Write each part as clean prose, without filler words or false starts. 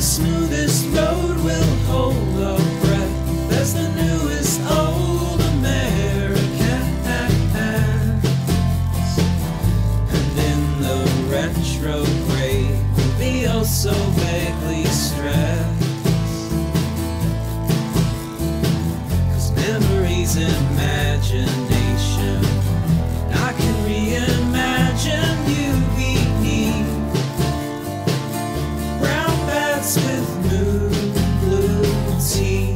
the smoothest road will hold our breath as the newest old Americans. And in the retrograde we'll be oh so vaguely stressed, 'cause memories imagination, and I can reimagine you beneath brown bats with new blue tea,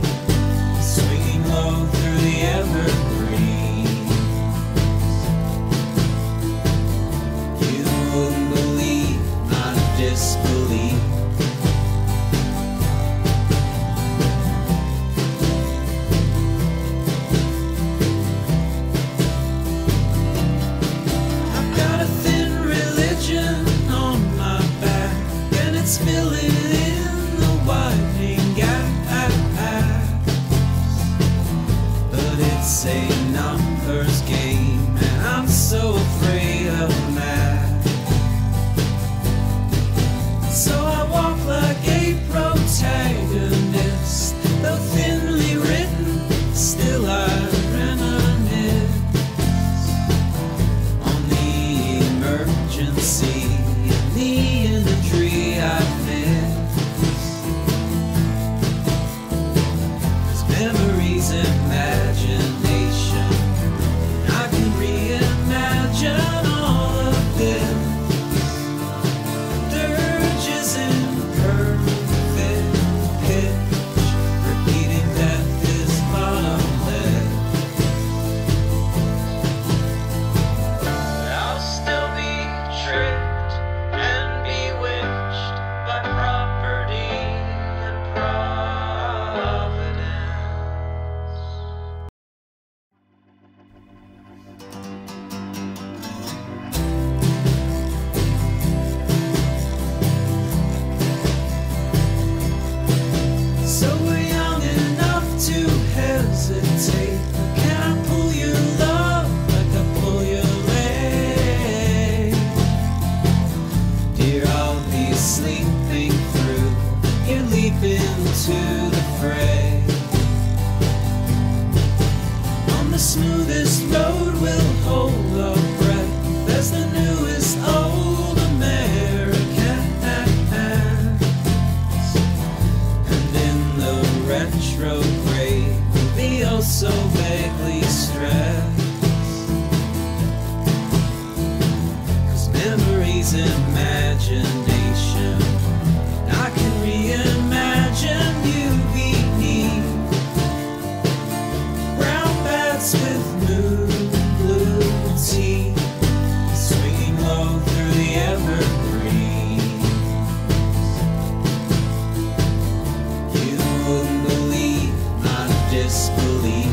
swinging low through the evergreens. You wouldn't believe my disbelief. Spill it in the widening gap, but it's a numbers game, and I'm so afraid of math. So I walk like a protagonist, though thinly written, still I reminisce on the emergency in the imagery I miss. 'Cause memories, imagination, I can reimagine all of this. Dirges in perfect pitch, repeating death is bottomless. But I'll still be tricked, bewitched by property and providence. So we're young enough to hesitate. Can I pull your love like I pull your leg? Dear, I'll be sleeping through, you leap into the fray. On the smoothest road we'll hold our breath as the newest old Americans. And in the retrograde we'll be oh so vaguely stressed, 'cause memories imagined, I can reimagine you beneath brown bats with new blue tea, swinging low through the evergreens. You wouldn't believe my disbelief.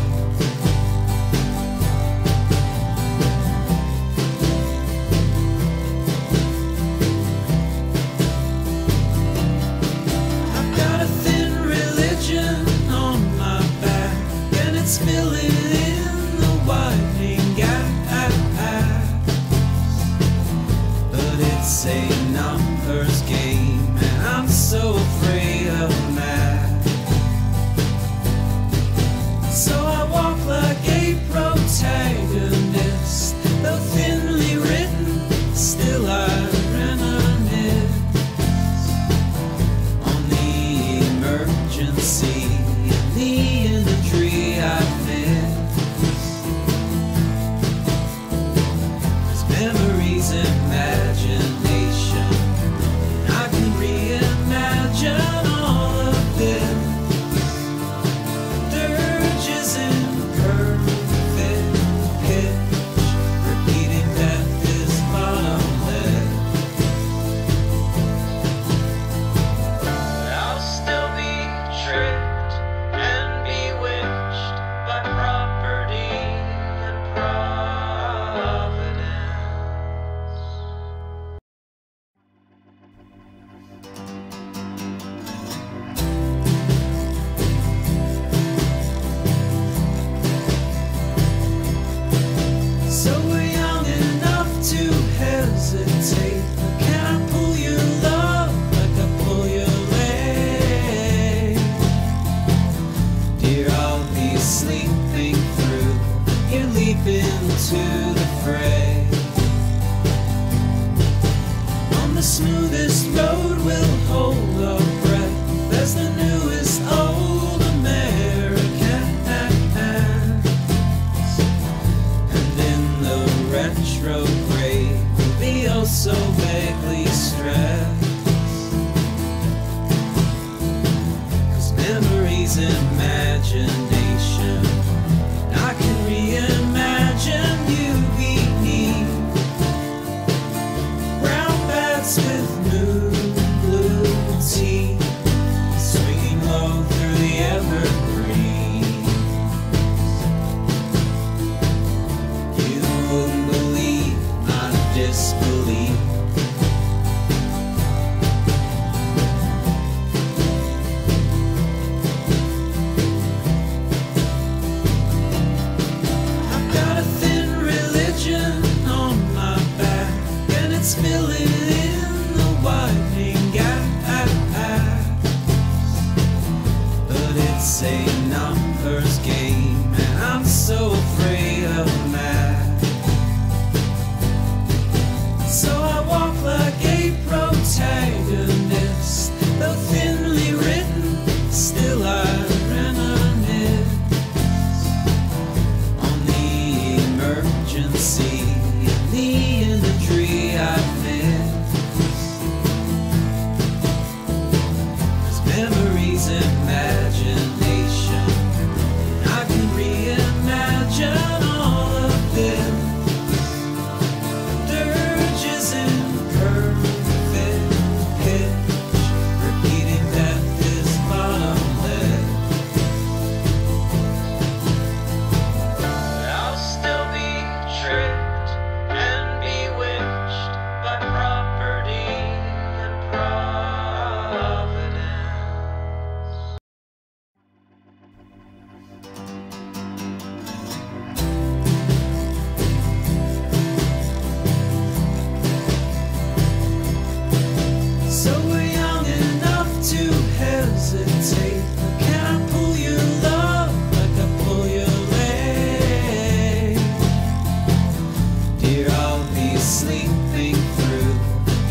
Spill it in the widening gap, but it's a numbers game, and I'm so afraid of math. So I walk like a protagonist, though thinly written, still I reminisce on the emergency in the imagery I miss. 'Cause memories, imagination, I can reimagine all of this. Dirges in perfect pitch, repeating death is bottomless. But I'll still be tricked imagination. I can reimagine you beneath brown bats with new blue tea, swinging low through the evergreens. You wouldn't believe I disbelieve. Spill it in the widening gap, but it's a numbers game, and I'm so afraid of math. So I walk like a protagonist, though thinly written, still I reminisce on the emergency in the industry I into the fray. On the smoothest road we'll hold our breath. There's the newest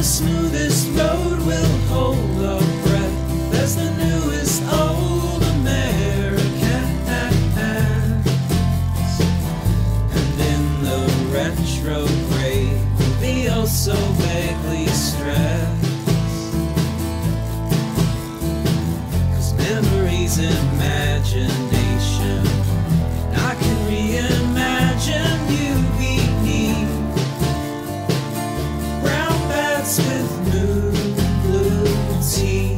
old American, and in the retrograde we'll be oh so vaguely stressed, 'cause memories, imagination, I can reimagine. Imagine you beneath brown bats with new blue tea,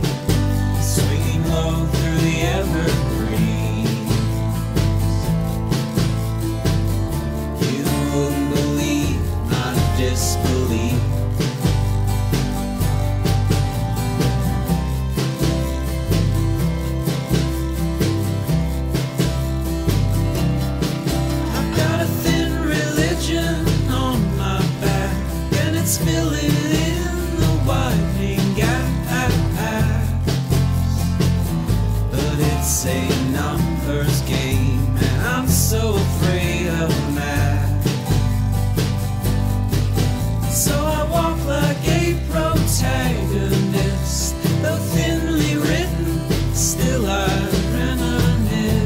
swinging low through the evergreen. You wouldn't believe I disbelieve. Spill it in the widening gap, but it's a numbers game, and I'm so afraid of math. So I walk like a protagonist, though thinly written, still I reminisce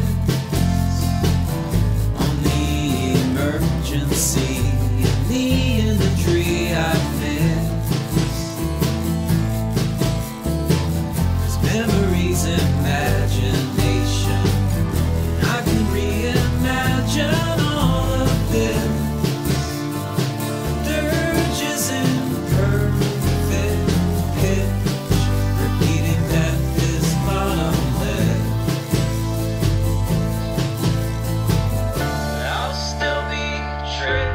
on the emergency in the industry I miss. 'Cause memories, imagination, I can reimagine all of this. Dirges in perfect pitch, repeating death is bottomless. I'll still be tricked,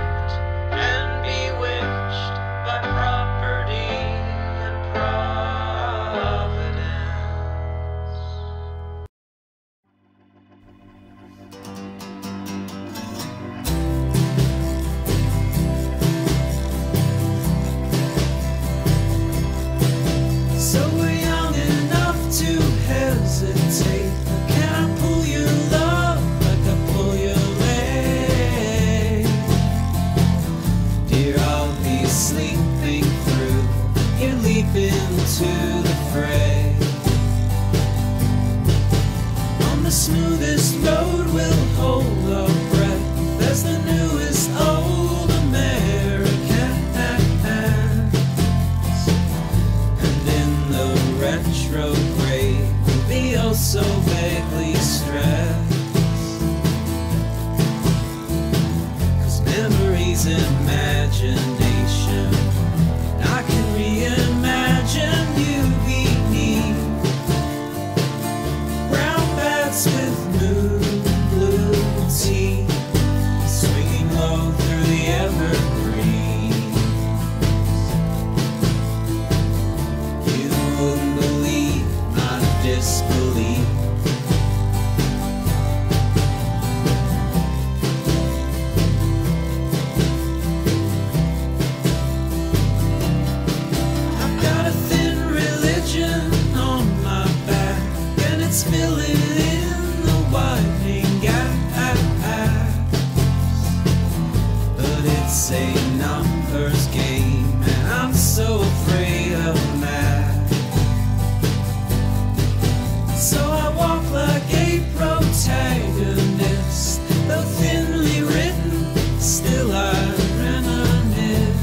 into the fray. On the smoothest road we'll hold our breath. There's the newest old American, imagination. I can reimagine you beneath brown bats with moon blue tea, swinging low through the evergreens. You wouldn't believe my disbelief. Spill it in the widening gap, but it's a numbers game, and I'm so afraid of math. So I walk like a protagonist, though thinly written, still I reminisce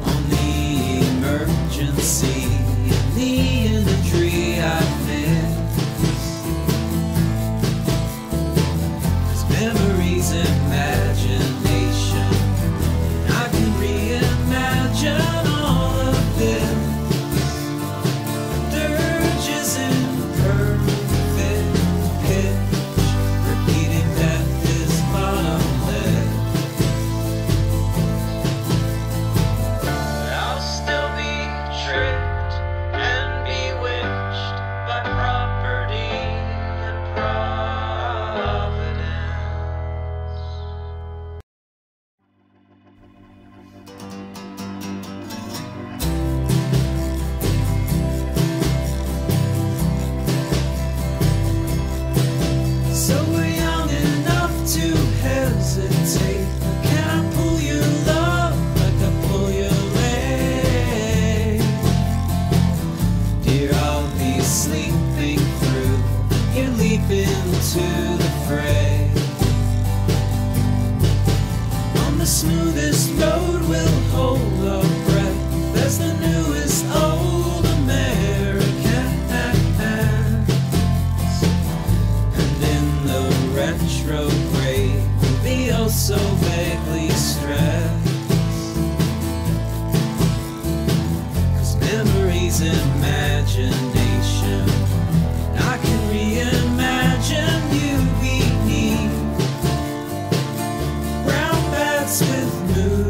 on the emergency in the imagery I miss. It's memories, imagination. I can reimagine all of this. Dirge is in perfect pitch, repeating death is bottomless. But I'll still be tricked, into the fray. On the smoothest road we'll hold our breath. There's the newest old Americans, and in the retrograde we'll be oh so vaguely stressed. 'Cause memories, imagination. I can reimagine you beneath brown bats with blue.